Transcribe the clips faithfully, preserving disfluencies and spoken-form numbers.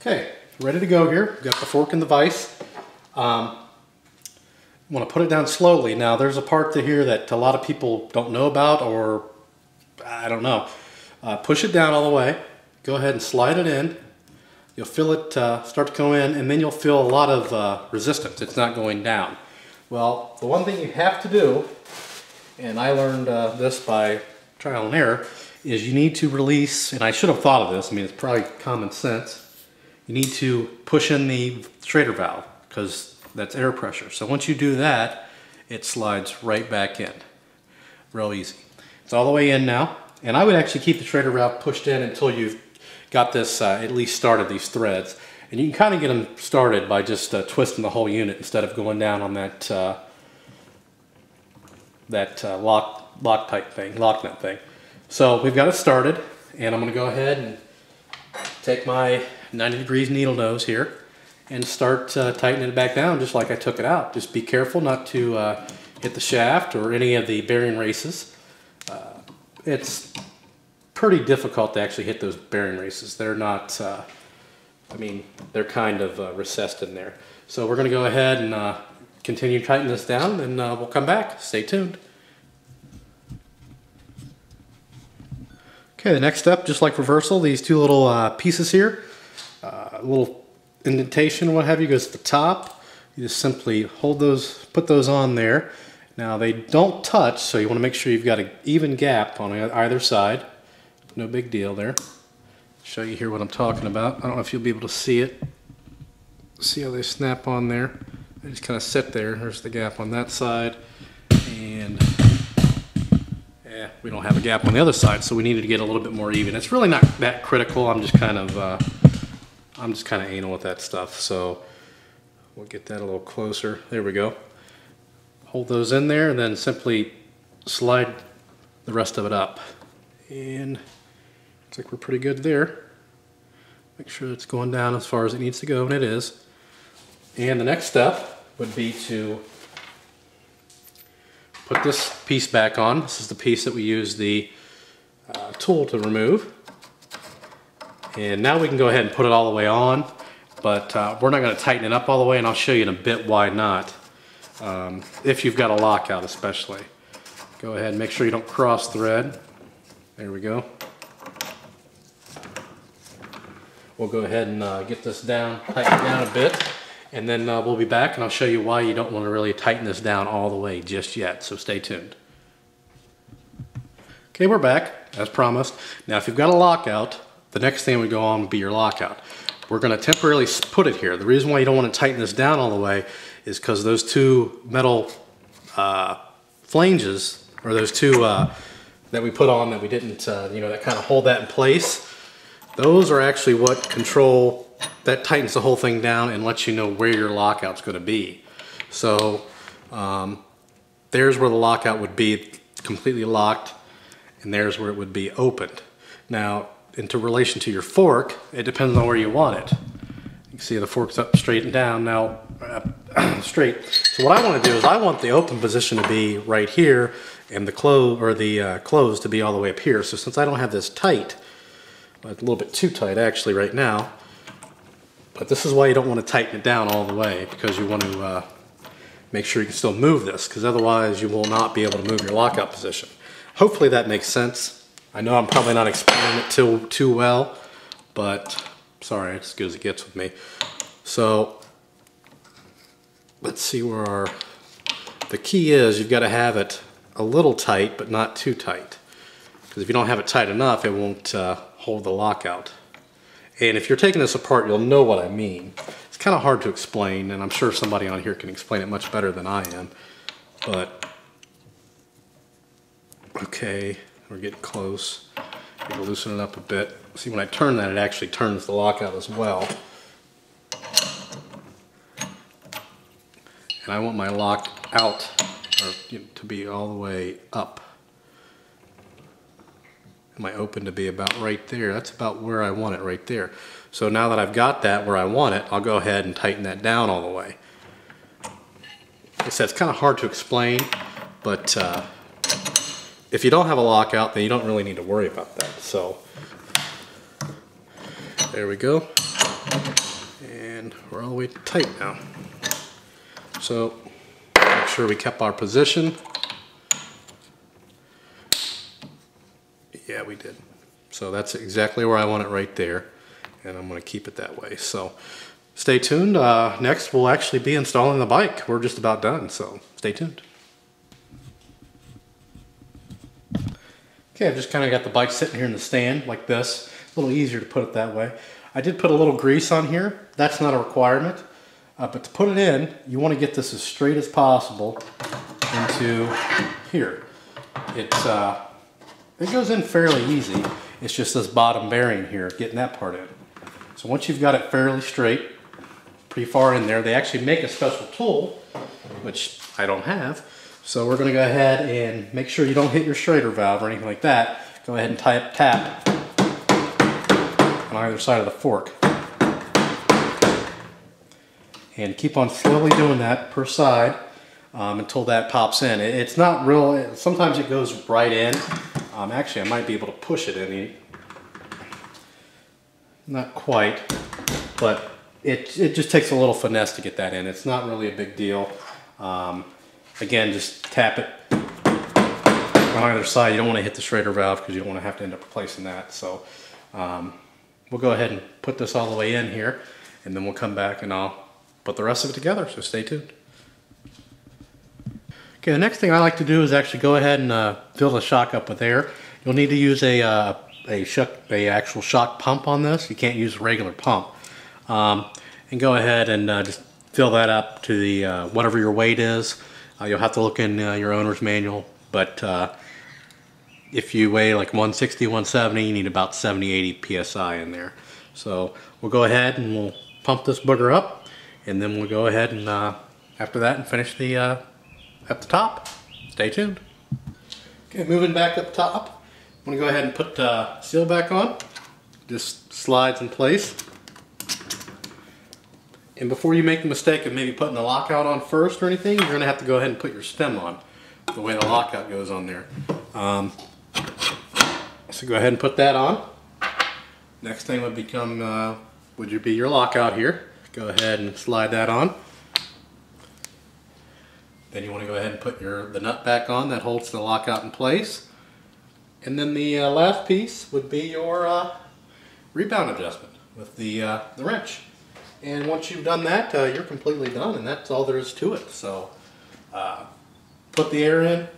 Okay, ready to go here. We've got the fork in the vise. Um, I'm going to put it down slowly. Now there's a part to here that a lot of people don't know about, or I don't know. Uh, push it down all the way. Go ahead and slide it in. You'll feel it uh, start to go in, and then you'll feel a lot of uh, resistance. It's not going down. Well, the one thing you have to do, and I learned uh, this by trial and error, is you need to release, and I should have thought of this, I mean it's probably common sense, you need to push in the Schrader valve because that's air pressure. So once you do that, it slides right back in. Real easy. It's all the way in now, and I would actually keep the Schrader valve pushed in until you've got this, uh, at least started these threads. And you can kind of get them started by just uh, twisting the whole unit instead of going down on that uh, that uh, lock, Loctite thing, lock nut thing. So we've got it started, and I'm going to go ahead and take my ninety degrees needle nose here and start uh, tightening it back down just like I took it out. Just be careful not to uh, hit the shaft or any of the bearing races. Uh, it's pretty difficult to actually hit those bearing races. They're not, uh, I mean, they're kind of uh, recessed in there. So we're going to go ahead and uh, continue tightening this down, and uh, we'll come back. Stay tuned. Okay, the next step, just like reversal, these two little uh, pieces here, uh, a little indentation, what have you, goes to the top. You just simply hold those, put those on there. Now they don't touch, so you want to make sure you've got an even gap on either side. No big deal there. Show you here what I'm talking about. I don't know if you'll be able to see it. See how they snap on there? They just kind of sit there. There's the gap on that side, and we don't have a gap on the other side, so we needed to get a little bit more even. It's really not that critical. I'm just kind of, uh, I'm just kind of anal with that stuff. So we'll get that a little closer. There we go. Hold those in there, and then simply slide the rest of it up. And looks like we're pretty good there. Make sure it's going down as far as it needs to go, and it is. And the next step would be to put this piece back on. This is the piece that we use the uh, tool to remove. And now we can go ahead and put it all the way on, but uh, we're not going to tighten it up all the way, and I'll show you in a bit why not. Um, if you've got a lockout especially. Go ahead and make sure you don't cross thread. There we go. We'll go ahead and uh, get this down, tighten it down a bit. And then uh, we'll be back, and I'll show you why you don't want to really tighten this down all the way just yet, so stay tuned. Okay, we're back, as promised. Now, if you've got a lockout, the next thing we go on would be your lockout. We're going to temporarily put it here. The reason why you don't want to tighten this down all the way is because those two metal uh, flanges, or those two uh, that we put on that we didn't, uh, you know, that kind of hold that in place, those are actually what control. That tightens the whole thing down and lets you know where your lockout's going to be. So um, there's where the lockout would be completely locked, and there's where it would be opened. Now, into relation to your fork, it depends on where you want it. You can see the fork's up straight and down now, uh, straight. So what I want to do is I want the open position to be right here, and the close or the uh, close to be all the way up here. So since I don't have this tight, a little bit too tight actually right now. But this is why you don't want to tighten it down all the way, because you want to uh, make sure you can still move this, because otherwise you will not be able to move your lockout position. Hopefully that makes sense. I know I'm probably not explaining it too, too well, but sorry, it's as good as it gets with me. So let's see where our, the key is you've got to have it a little tight, but not too tight. Because if you don't have it tight enough, it won't uh, hold the lockout. And if you're taking this apart, you'll know what I mean. It's kind of hard to explain, and I'm sure somebody on here can explain it much better than I am. But, okay, we're getting close. I'm gonna loosen it up a bit. See, when I turn that, it actually turns the lockout as well. And I want my lockout or, you know, to be all the way up. My open to be about right there. That's about where I want it right there. So now that I've got that where I want it, I'll go ahead and tighten that down all the way. Like I said, it's kind of hard to explain, but uh, if you don't have a lockout, then you don't really need to worry about that. So there we go. and we're all the way tight now. So make sure we kept our position. Yeah, we did. So that's exactly where I want it right there, and I'm going to keep it that way. So stay tuned. Uh, next we'll actually be installing the bike. We're just about done, so stay tuned. Okay, I've just kind of got the bike sitting here in the stand like this. It's a little easier to put it that way. I did put a little grease on here. That's not a requirement, uh, but to put it in, you want to get this as straight as possible into here. It's uh, it goes in fairly easy. It's just this bottom bearing here, getting that part in. So once you've got it fairly straight, pretty far in there, they actually make a special tool, which I don't have. So we're gonna go ahead and make sure you don't hit your Schrader valve or anything like that. Go ahead and tap, tap on either side of the fork. And keep on slowly doing that per side um, until that pops in. It, it's not real, sometimes it goes right in. Um, actually, I might be able to push it in. Not quite, but it, it just takes a little finesse to get that in. It's not really a big deal. Um, again, just tap it on either side. You don't want to hit the Schrader valve because you don't want to have to end up replacing that. So um, we'll go ahead and put this all the way in here, and then we'll come back and I'll put the rest of it together, so stay tuned. Okay, the next thing I like to do is actually go ahead and uh, fill the shock up with air. You'll need to use a, uh, a, shock, a actual shock pump on this. You can't use a regular pump. Um, and go ahead and uh, just fill that up to the uh, whatever your weight is. Uh, you'll have to look in uh, your owner's manual, but uh, if you weigh like one sixty, one seventy, you need about seventy, eighty P S I in there. So we'll go ahead and we'll pump this booger up, and then we'll go ahead and uh, after that and finish the uh, up the top. Stay tuned. Okay, moving back up top. I'm going to go ahead and put the uh, seal back on. Just slides in place. And before you make the mistake of maybe putting the lockout on first or anything, you're going to have to go ahead and put your stem on, the way the lockout goes on there. Um, so go ahead and put that on. Next thing would become, uh, would you be your lockout here. Go ahead and slide that on. Then you want to go ahead and put your the nut back on that holds the lockout in place. And then the uh, last piece would be your uh, rebound adjustment with the, uh, the wrench. And once you've done that, uh, you're completely done, and that's all there is to it. So uh, put the air in.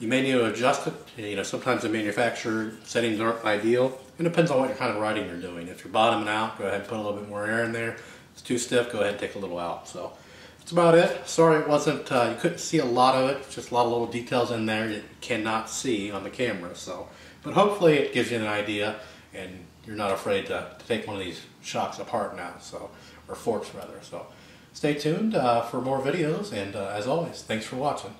You may need to adjust it. You know, sometimes the manufacturer settings aren't ideal. It depends on what kind of riding you're doing. If you're bottoming out, go ahead and put a little bit more air in there. If it's too stiff, go ahead and take a little out. So that's about it. Sorry it wasn't, uh, you couldn't see a lot of it, just a lot of little details in there that you cannot see on the camera. So, but hopefully it gives you an idea and you're not afraid to, to take one of these shocks apart now, so, or forks rather. So stay tuned uh, for more videos, and uh, as always, thanks for watching.